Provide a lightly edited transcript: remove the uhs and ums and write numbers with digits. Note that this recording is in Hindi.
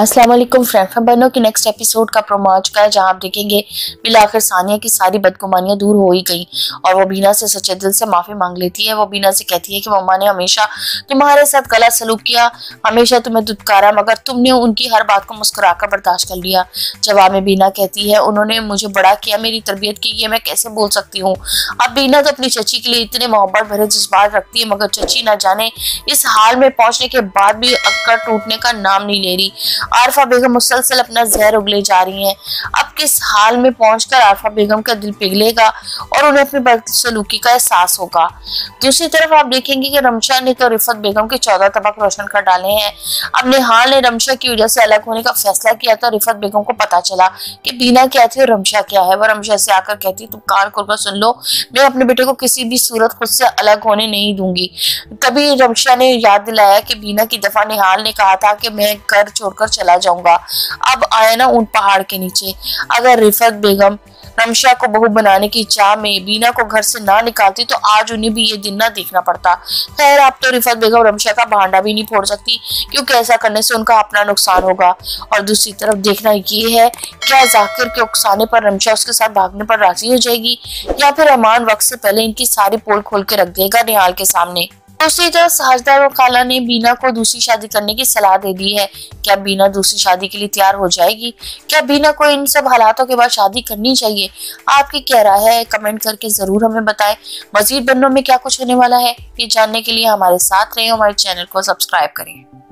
अस्सलाम वालेकुम फ्रेंड्स, बनो के नेक्स्ट एपिसोड का प्रोमो आ चुका है जहाँ आप देखेंगे बिलाखिर सानिया की सारी बदगुमानियाँ दूर हो ही गई और वो बीना से सच्चे दिल से माफ़ी मांग लेती है। वो बीना से कहती है कि मम्मा ने हमेशा तुम्हारे साथ गलत सलूक किया, हमेशा तुम्हें दुत्कारा, मगर तुमने उनकी हर बात को मुस्कुरा कर बर्दाश्त कर लिया। जवाब में बीना कहती है उन्होंने मुझे बड़ा किया, मेरी तरबियत की, ये मैं कैसे बोल सकती हूँ। अब बीना तो अपनी चची के लिए इतने मोहब्बत भरे जज्बात रखती है, मगर चची ना जाने इस हाल में पहुँचने के बाद भी अक्का टूटने का नाम नहीं ले रही। आरफा बेगम मुसलसल अपना जहर उगले जा रही हैं। अब किस हाल में पहुंचकर आरफा बेगम का दिल पिघलेगा और उन्हें अपनी बदसलूकी का एहसास होगा। दूसरी तरफ आप देखेंगे कि रमशा ने तो रिफत बेगम के 14 तबक रोशन कर डाले हैं। अब निहाल ने रमशा की वजह से अलग होने का फैसला किया तो रिफत बेगम को पता चला कि बीना क्या थी और रमशा क्या है। वह रमशा से आकर कहती तुम कान खोलकर सुन लो, मैं अपने बेटे को किसी भी सूरत खुद से अलग होने नहीं दूंगी। तभी रमशा ने याद दिलाया कि बीना की दफा निहाल ने कहा था कि मैं घर छोड़कर चला जाऊंगा। अब आया ना उन पहाड़ के नीचे। अगर रिफत बेगम रमशा को बहू बनाने की चाह में बीना को घर से ना निकालती तो आज उन्हें भी ये दिन ना देखना पड़ता। खैर आप तो रिफत बेगम रमशा का भांडा भी नहीं फोड़ सकती क्योंकि ऐसा करने से उनका अपना नुकसान होगा। और दूसरी तरफ देखना ये है क्या जाकिर के उकसाने पर रमशा उसके साथ भागने पर राजी हो जाएगी या फिर अमान वक्त से पहले इनकी सारी पोल खोल के रख देगा निहाल के सामने। दूसरी तरफ साजदा और खाला ने बीना को दूसरी शादी करने की सलाह दे दी है। क्या बीना दूसरी शादी के लिए तैयार हो जाएगी? क्या बीना को इन सब हालातों के बाद शादी करनी चाहिए? आपकी क्या राय है? कमेंट करके जरूर हमें बताएं। मजीद बनों में क्या कुछ होने वाला है ये जानने के लिए हमारे साथ रहें, हमारे चैनल को सब्सक्राइब करें।